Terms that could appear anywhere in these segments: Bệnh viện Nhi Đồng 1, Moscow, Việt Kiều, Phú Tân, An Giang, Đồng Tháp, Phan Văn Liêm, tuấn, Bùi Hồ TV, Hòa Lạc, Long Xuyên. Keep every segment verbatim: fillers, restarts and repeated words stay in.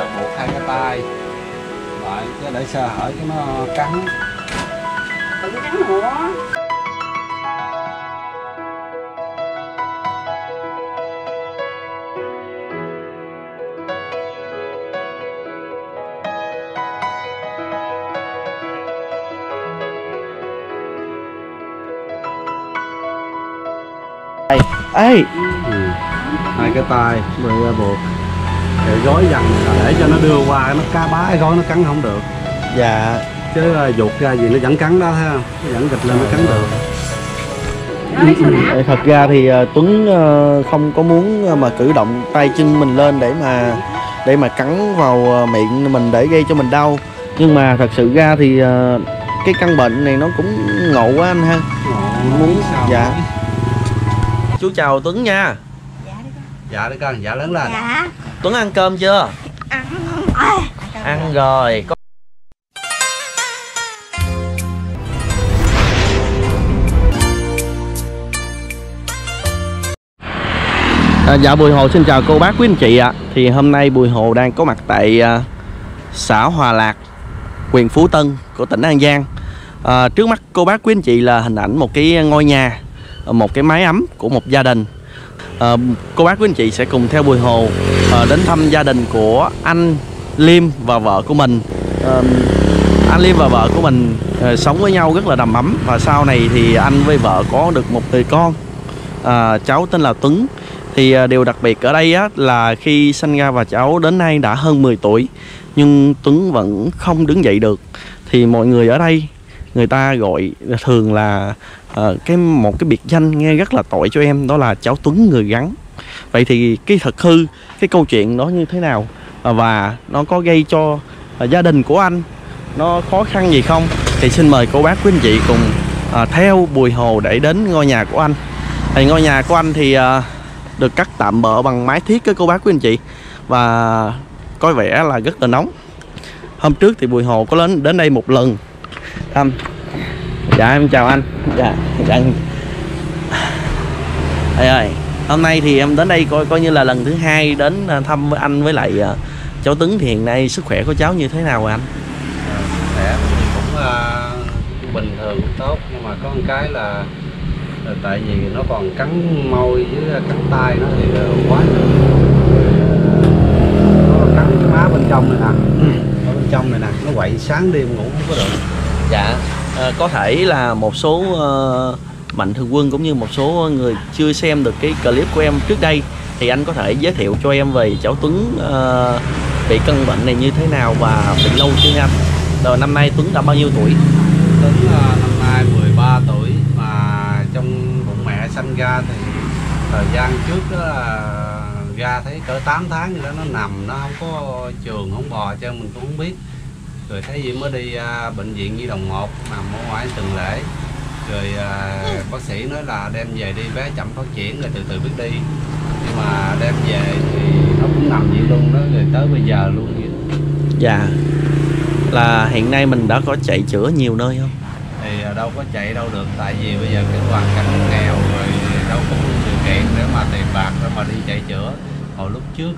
buộc hai cái tay lại chứ để sơ hở chứ nó cắn. Tự cắn hả? Ê, ừ. Hai cái tay rồi buộc để gói dằn để cho nó đưa qua, nó cá bá gói nó cắn không được. Dạ. Chứ vụt ra gì nó vẫn cắn đó, thấy không? Nó vẫn gịch lên nó cắn được. Ừ. Thật ra thì Tuấn không có muốn mà cử động tay chân mình lên để mà để mà cắn vào miệng mình để gây cho mình đau. Nhưng mà thật sự ra thì cái căn bệnh này nó cũng ngộ quá anh ha. Ngộ muốn sao? Dạ. Chú chào Tuấn nha. Dạ đi con. Dạ đi con, dạ lớn lên. Dạ. Tuấn ăn cơm chưa? Ăn rồi. Ăn rồi. Có... À, dạ Bùi Hồ xin chào cô bác quý anh chị ạ. À. Thì hôm nay Bùi Hồ đang có mặt tại uh, xã Hòa Lạc, huyện Phú Tân của tỉnh An Giang. À, trước mắt cô bác quý anh chị là hình ảnh một cái ngôi nhà, một cái mái ấm của một gia đình. À, cô bác quý anh chị sẽ cùng theo Bùi Hồ à, đến thăm gia đình của anh Liêm và vợ của mình. À, anh Liêm và vợ của mình à, sống với nhau rất là đầm ấm và sau này thì anh với vợ có được một người con, à, cháu tên là Tuấn. Thì à, điều đặc biệt ở đây á, là khi sinh ra và cháu đến nay đã hơn mười tuổi nhưng Tuấn vẫn không đứng dậy được. Thì mọi người ở đây người ta gọi thường là à, cái một cái biệt danh nghe rất là tội cho em, đó là cháu Tuấn người rắn. Vậy thì cái thật hư cái câu chuyện đó như thế nào à, và nó có gây cho à, gia đình của anh nó khó khăn gì không, thì xin mời cô bác quý anh chị cùng à, theo Bùi Hồ để đến ngôi nhà của anh. Thì ngôi nhà của anh thì à, được cắt tạm bợ bằng mái thiết với cô bác quý anh chị, và có vẻ là rất là nóng. Hôm trước thì Bùi Hồ có đến đến đây một lần thăm. Dạ em chào anh. Dạ, dạ anh. Ê ơi, hôm nay thì em đến đây coi coi như là lần thứ hai đến thăm với anh với lại uh, cháu Tuấn. Thì hiện nay sức khỏe của cháu như thế nào rồi anh? À, sức khỏe cũng uh, bình thường, tốt, nhưng mà có một cái là, là tại vì nó còn cắn môi với cắn tay nó thì uh, quá nữa. Nó cắn cái má bên trong này nè. Ở bên trong này nè, nó quậy sáng đêm ngủ không có được. Dạ. À, có thể là một số uh, mạnh thường quân cũng như một số người chưa xem được cái clip của em trước đây, thì anh có thể giới thiệu cho em về cháu Tuấn uh, bị căn bệnh này như thế nào và bị lâu chưa anh? Rồi năm nay Tuấn đã bao nhiêu tuổi? Tuấn uh, năm nay mười ba tuổi, mà trong bụng mẹ sanh ra thì thời gian trước đó là ra thấy cỡ tám tháng gì đó, nó nằm, nó không có trường, không bò cho mình cũng không biết. Rồi thấy gì mới đi à, bệnh viện Nhi Đồng một nằm ở ngoài tuần lễ. Rồi à, bác sĩ nói là đem về đi, bé chậm phát triển rồi từ từ biết đi. Nhưng mà đem về thì nó cũng nằm vậy luôn đó, rồi tới bây giờ luôn vậy. Dạ. Là hiện nay mình đã có chạy chữa nhiều nơi không? Thì à, đâu có chạy đâu được, tại vì bây giờ cái hoàn cảnh nghèo rồi đâu có điều kiện để mà tiền bạc để mà đi chạy chữa. Hồi lúc trước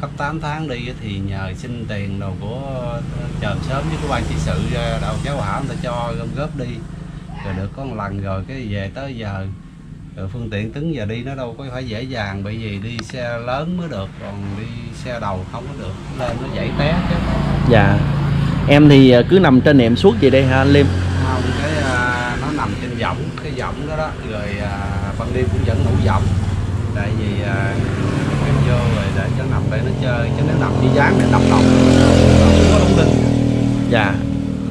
cấp tám tháng đi thì nhờ xin tiền đồ của chòm sớm với cái ban trị sự đầu cháu hảo người ta cho gom góp đi. Rồi được có một lần rồi cái về tới giờ rồi phương tiện Tuấn giờ đi nó đâu có phải dễ dàng, bởi vì đi xe lớn mới được, còn đi xe đầu không có được, lên nó dãy té chứ. Dạ. Em thì cứ nằm trên nệm suốt vậy đây hả anh Liêm? Không, cái nó nằm trên võng, cái võng đó đó, rồi ban đêm cũng vẫn ngủ võng. Tại vì vô rồi để cho nằm đây nó chơi, chứ nó nằm như dáng này đập động nó không đinh. Dạ.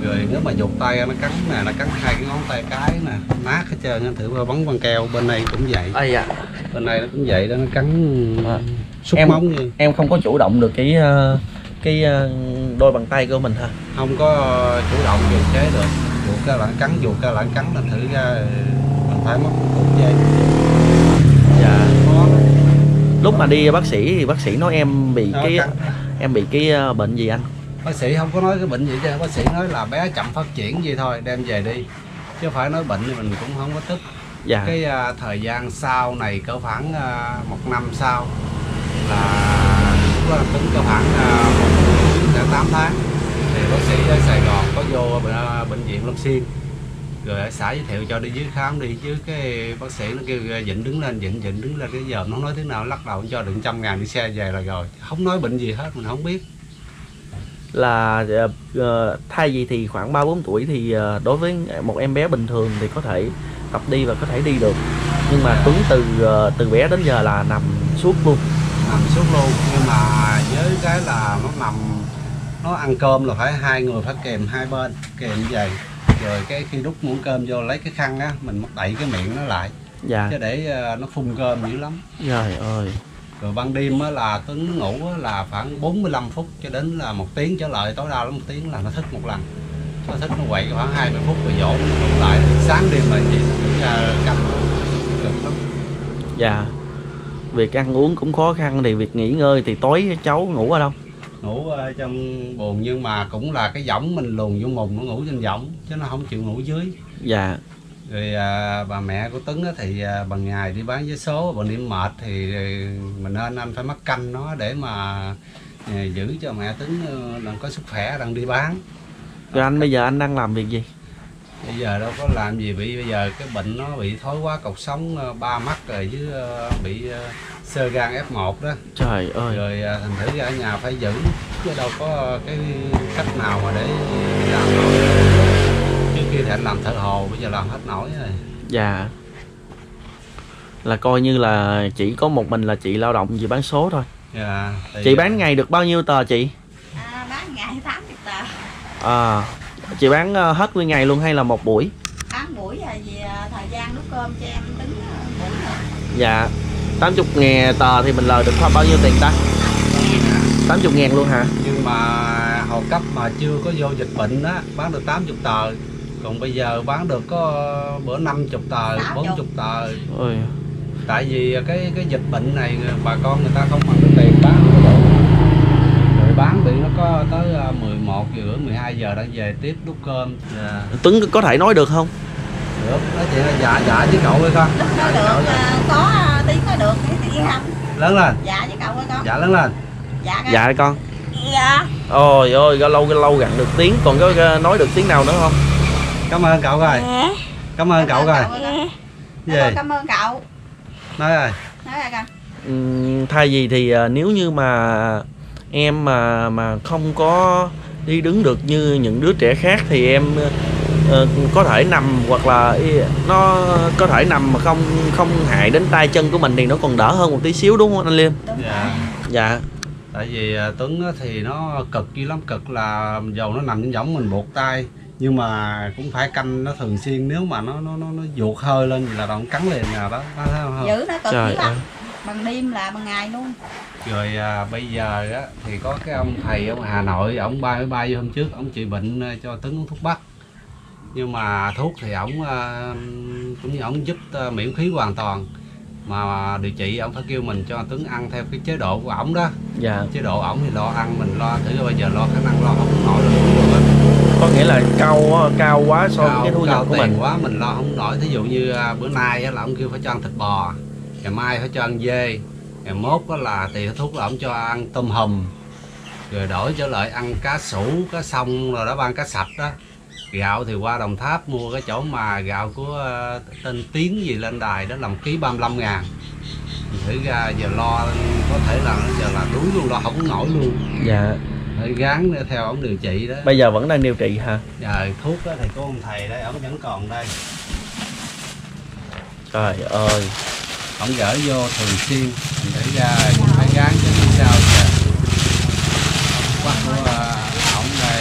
Rồi nếu mà dục tay nó cắn nè, nó cắn hai cái ngón tay cái nè, nát hết trơn, nó thử bắn băng keo. Bên này cũng vậy. À, dạ. Bên này nó cũng vậy đó, nó cắn à. Xúc em, móng như. Em không có chủ động được cái cái đôi bàn tay của mình hả? Không có chủ động điều chế được. Vuột ra lãng cắn, vuột ra lãng cắn là thử ra mình phải mất một phút giây. Dạ. Lúc mà đi bác sĩ thì bác sĩ nói em bị đó, cái cắn. Em bị cái bệnh gì anh? Bác sĩ không có nói cái bệnh gì chứ, bác sĩ nói là bé chậm phát triển gì thôi, đem về đi. Chứ phải nói bệnh thì mình cũng không có tức. Dạ. Cái uh, thời gian sau này cỡ khoảng uh, một năm sau là cũng có khoảng một đến tám tháng thì bác sĩ ở Sài Gòn có vô bệnh viện Long Xuyên rồi ở xã giới thiệu cho đi dưới khám đi, chứ cái bác sĩ nó kêu Vịnh đứng lên, Vịnh Vịnh đứng lên, cái giờ nó nói thế nào lắc đầu cho được trăm ngàn đi xe về là rồi, không nói bệnh gì hết, mình không biết. Là uh, thay vì thì khoảng ba bốn tuổi thì uh, đối với một em bé bình thường thì có thể tập đi và có thể đi được, nhưng mà Tuấn từ uh, từ bé đến giờ là nằm suốt luôn, nằm suốt luôn. Nhưng mà với cái là nó nằm, nó ăn cơm là phải hai người phải kèm hai bên, kèm như vậy. Rồi cái khi đút muỗng cơm vô lấy cái khăn á, mình móc đậy cái miệng nó lại, dạ. Chứ để uh, nó phun cơm dữ lắm. Trời ơi. Rồi ban đêm á, là Tuấn ngủ á, là khoảng bốn mươi lăm phút cho đến là một tiếng trở lại, tối đa là một tiếng là nó thức một lần. Nó thức nó quậy khoảng hai mươi phút rồi dỗ nó lại, sáng đêm mà chị cầm cực lắm. Dạ. Việc ăn uống cũng khó khăn thì việc nghỉ ngơi thì tối cháu ngủ ở đâu? Ngủ ở trong buồng, nhưng mà cũng là cái võng mình luồn vô mùng, nó ngủ trên võng chứ nó không chịu ngủ dưới. Dạ. Rồi à, bà mẹ của Tuấn á, thì à, bằng ngày đi bán vé số, bằng điểm mệt thì mình nên anh phải mắc canh nó để mà à, giữ cho mẹ Tuấn đang có sức khỏe, đang đi bán. Rồi anh bây giờ anh đang làm việc gì? Bây giờ đâu có làm gì, bị bây giờ cái bệnh nó bị thối quá, cột sống ba mắt rồi, chứ bị xơ gan F một đó. Trời ơi. Rồi thành thử ra ở nhà phải giữ, chứ đâu có cái cách nào mà để làm nổi. Trước kia thì anh làm thợ hồ, bây giờ làm hết nổi rồi. Dạ. Là coi như là chỉ có một mình là chị lao động về bán số thôi. Dạ. Chị bán ngày được bao nhiêu tờ chị? À, bán ngày tám mươi tờ. À. Chị bán hết nguyên ngày luôn hay là một buổi? Bán buổi là vì thời gian nấu cơm cho em tính buổi rồi. Dạ. Tám mươi ngàn tờ thì mình lời được bao nhiêu tiền ta? tám mươi ngàn luôn hả? Nhưng mà hồi cấp mà chưa có vô dịch bệnh á, bán được tám mươi tờ. Còn bây giờ bán được có bữa năm mươi tờ, bốn mươi tờ. Ôi. Tại vì cái cái dịch bệnh này bà con người ta không bằng cái tiền bán không có đủ. Bán bị nó có tới mười một giờ, mười hai giờ đang về tiếp đút cơm. Yeah. Tuấn có thể nói được không? Được, nói chuyện là dạ dạ với cậu với con. Dạ, nói được, có tiếng nói được, tiếng yên không? Lớn lên. Dạ với cậu với con. Dạ lớn lên. Dạ con. Dạ con. Dạ. Ôi ôi, lâu lâu gặn được tiếng, còn có nói được tiếng nào nữa không? Cảm ơn cậu rồi. Dạ. Cảm ơn cậu rồi. Dạ. Cảm ơn cậu. Nói rồi. Nói rồi con. Ừ, thay vì thì nếu như mà em mà mà không có đi đứng được như những đứa trẻ khác thì em uh, có thể nằm, hoặc là nó có thể nằm mà không không hại đến tay chân của mình thì nó còn đỡ hơn một tí xíu, đúng không anh Liêm? Dạ. Dạ. Tại vì uh, Tuấn thì nó cực dữ lắm, cực là dầu nó nằm trên võng mình buộc tay, nhưng mà cũng phải canh nó thường xuyên, nếu mà nó nó nó, nó vụt hơi lên là nó cắn liền nào đó. Giữ nó cực dữ lắm. Bằng đêm là bằng ngày luôn. Rồi à, bây giờ á, thì có cái ông thầy ở Hà Nội, ông ba mươi ba vô hôm trước, ông trị bệnh cho Tuấn uống thuốc bắc. Nhưng mà thuốc thì ổng à, cũng như ổng giúp à, miễn phí hoàn toàn. Mà điều trị ổng phải kêu mình cho Tuấn ăn theo cái chế độ của ổng đó. Dạ. Chế độ ổng thì lo ăn, mình lo thử bây giờ lo khả năng lo không nổi được. Có nghĩa là cao quá, cao quá so với cái thu nhập của mình. Cao quá mình lo không nổi. Thí dụ như à, bữa nay á, là ông kêu phải cho ăn thịt bò, ngày mai phải cho ăn dê, ngày mốt đó là thì thuốc là ông cho ăn tôm hùm, rồi đổi trở lại ăn cá sủ, cá sông, rồi đó ban cá sạch đó. Gạo thì qua Đồng Tháp mua cái chỗ mà gạo của tên Tiến gì lên đài đó, làm ký ba mươi lăm ngàn. Thử ra giờ lo có thể là giờ là đuối luôn, lo không nổi luôn. Dạ. Phải gán theo ổng điều trị đó. Bây giờ vẫn đang điều trị hả? Dạ, thuốc đó thì có ông thầy đây, ổng vẫn còn đây. Trời ơi. Ông gỡ vô thường xuyên, để ra cũng phải gán cho phía sau kìa. Bắt của ổng đây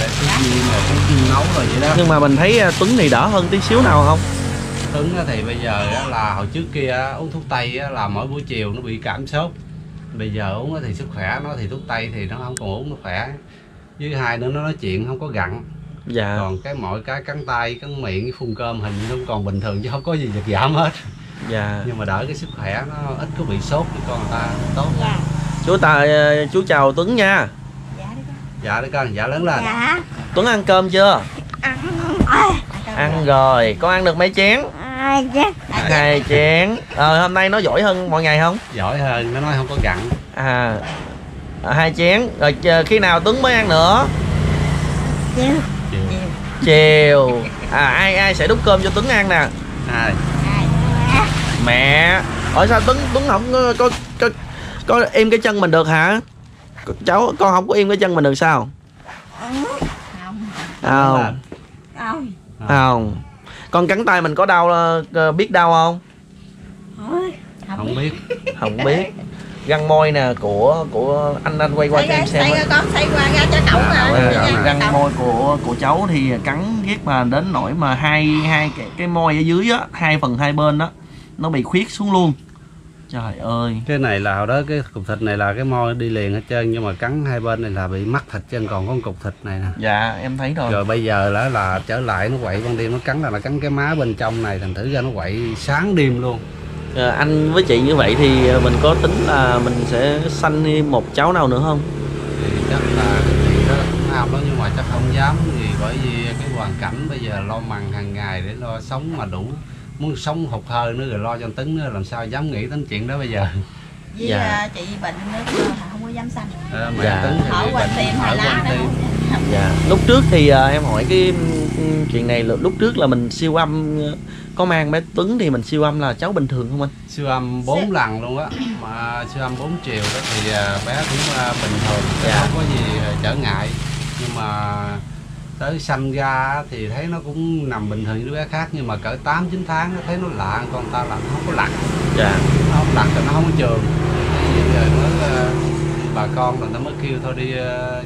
để cái chiên rồi, cái chiên nấu rồi vậy đó. Nhưng mà mình thấy Tuấn thì đỡ hơn tí xíu nào không? Tuấn thì bây giờ là hồi trước kia uống thuốc tây là mỗi buổi chiều nó bị cảm sốt. Bây giờ uống thì sức khỏe, nó thì thuốc tây thì nó không còn uống, nó khỏe. Với hai nữa nó nói chuyện không có gặn. Dạ. Còn cái mọi cái cắn tay, cắn miệng, phun cơm hình nó còn bình thường chứ không có gì giật giảm hết. Dạ. Nhưng mà đỡ cái sức khỏe nó ít có bị sốt cho con người ta tốt. Dạ. Chú ta chú chào Tuấn nha. Dạ đi con. Dạ đi con, dạ lớn lên. Dạ. Tuấn ăn cơm chưa? Ăn. Ăn rồi, con ăn được mấy chén? Hai chén. Hai chén. Ờ, hôm nay nó giỏi hơn mọi ngày không? Giỏi hơn, nó nói không có gặn. À. Hai chén. Rồi khi nào Tuấn mới ăn nữa? Chiều. Chiều. Chiều. À ai ai sẽ đút cơm cho Tuấn ăn nè? Ai? Mẹ. Ở sao Tuấn Tuấn không có có, có có im cái chân mình được hả? Cháu con không có im cái chân mình được sao? Không. Không. Không. Không. Con cắn tay mình có đau, biết đau không? Không, không biết. Không biết. Răng môi nè của của anh anh quay qua cho em xem. Xây con xây qua ra cho cậu mà. Răng môi của của cháu thì cắn ghét mà đến nỗi mà hai hai cái, cái môi ở dưới á, hai phần hai bên đó nó bị khuyết xuống luôn. Trời ơi. Cái này là hồi đó cái cục thịt này là cái môi đi liền hết trơn, nhưng mà cắn hai bên này là bị mắc thịt trên, còn có một cục thịt này nè. Dạ em thấy rồi. Rồi bây giờ là, là trở lại nó quậy ban đêm, nó cắn là nó cắn cái má bên trong này, thành thử ra nó quậy sáng đêm luôn. À, anh với chị như vậy thì mình có tính là mình sẽ sanh một cháu nào nữa không? Thì chắc là chị đó cũng ham đó, nhưng mà chắc không dám, vì bởi vì cái hoàn cảnh bây giờ lo mằn hàng ngày để lo sống mà đủ, muốn sống hụt hơi nữa rồi lo cho Tấn nữa, làm sao dám nghĩ đến chuyện đó bây giờ. Với dạ. Chị bệnh nữa không có dám sanh. À, dạ. Tấn thì bị bệnh, tim, ở quanh tim. Dạ. Lúc trước thì em hỏi cái chuyện này, lúc trước là mình siêu âm có mang bé Tuấn thì mình siêu âm là cháu bình thường không anh? Siêu âm bốn lần luôn á, mà siêu âm bốn chiều đó thì bé cũng bình thường, dạ. Không có gì trở ngại, nhưng mà tới sanh ra thì thấy nó cũng nằm bình thường như đứa bé khác, nhưng mà cỡ tám chín tháng nó thấy nó lạ, con ta là không có lặt, dạ. Nó không lặt thì nó không có trường, thì giờ mới bà con là nó mới kêu thôi đi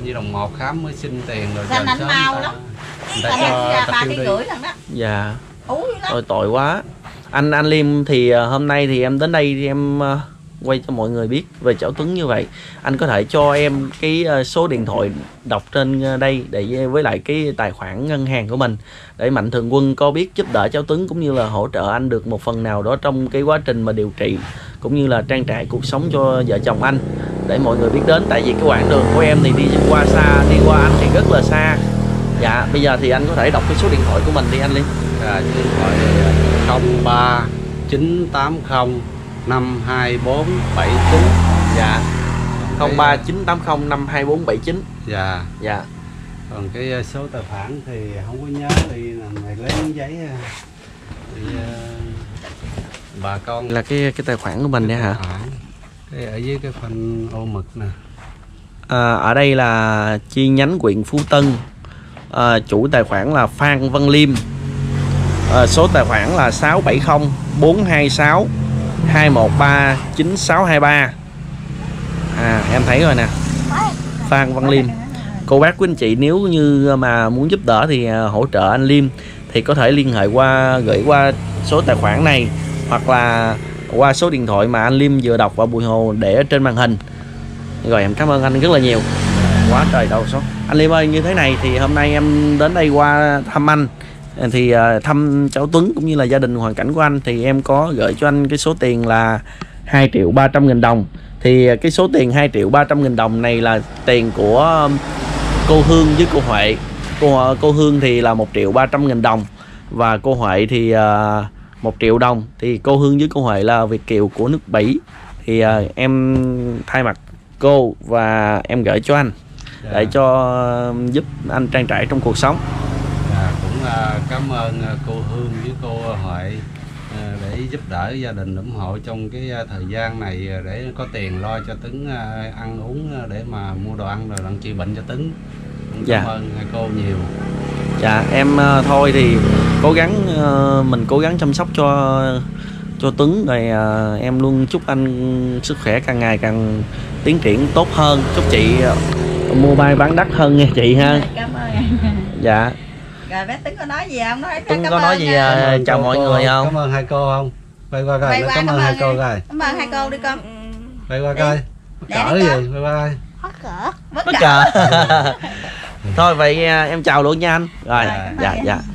Nhi Đồng một khám mới xin tiền rồi. Sanh anh mau lắm, ba đi rưỡi lần đó. Dạ. Ôi tội quá. Anh anh Liêm thì hôm nay thì em đến đây thì em quay cho mọi người biết về cháu Tuấn như vậy. Anh có thể cho em cái số điện thoại đọc trên đây để với lại cái tài khoản ngân hàng của mình, để Mạnh Thường Quân có biết giúp đỡ cháu Tuấn cũng như là hỗ trợ anh được một phần nào đó trong cái quá trình mà điều trị cũng như là trang trải cuộc sống cho vợ chồng anh, để mọi người biết đến. Tại vì cái quãng đường của em thì đi qua xa, đi qua anh thì rất là xa. Dạ, bây giờ thì anh có thể đọc cái số điện thoại của mình đi anh Liêm. Là điện thoại không ba chín tám không năm hai bốn bảy chín. Dạ. không ba chín tám không năm hai bốn bảy chín. Dạ. Dạ. Còn cái số tài khoản thì không có nhớ thì mày lấy giấy thì, uh, bà con là cái cái tài khoản của mình đây hả? Cái ở dưới cái phần ô mực nè. À, ở đây là chi nhánh huyện Phú Tân. À, chủ tài khoản là Phan Văn Liêm. À, số tài khoản là sáu bảy không bốn hai sáu hai một ba chín sáu hai ba. À em thấy rồi nè, Phan Văn Liêm. Cô bác quý anh chị nếu như mà muốn giúp đỡ thì hỗ trợ anh Liêm thì có thể liên hệ qua, gửi qua số tài khoản này hoặc là qua số điện thoại mà anh Liêm vừa đọc và Bùi Hồ để trên màn hình. Rồi em cảm ơn anh rất là nhiều. Quá trời đâu số. Anh Liêm ơi, như thế này thì hôm nay em đến đây qua thăm anh, thì thăm cháu Tuấn cũng như là gia đình hoàn cảnh của anh, thì em có gửi cho anh cái số tiền là hai triệu ba trăm nghìn đồng. Thì cái số tiền hai triệu ba trăm nghìn đồng này là tiền của cô Hương với cô Huệ. Cô, cô Hương thì là một triệu ba trăm nghìn đồng và cô Huệ thì một triệu đồng. Thì cô Hương với cô Huệ là Việt Kiều của nước Bỉ. Thì em thay mặt cô và em gửi cho anh để cho giúp anh trang trải trong cuộc sống. Cảm ơn cô Hương với cô Huệ để giúp đỡ gia đình, ủng hộ trong cái thời gian này để có tiền lo cho Tuấn ăn uống, để mà mua đồ ăn rồi đặng trị bệnh cho Tuấn. Cảm dạ. ơn hai cô nhiều. Dạ em thôi thì cố gắng, mình cố gắng chăm sóc cho cho Tuấn, rồi em luôn chúc anh sức khỏe càng ngày càng tiến triển tốt hơn, chúc chị mua bay bán đắt hơn nha chị ha. Cảm ơn. Dạ. Rồi bé Tuấn có nói gì không? Nói Tuấn có nói gì à, chào mọi cô, người không? Cảm ơn hai cô không? Quay qua coi. Quay qua, cảm, cảm ơn hai cô coi. Cảm ơn hai cô đi con. Quay qua coi. Cỡ gì? Quay qua. Bất cỡ. Bất cỡ. Thôi vậy em chào luôn nha anh. Rồi, rồi dạ dạ.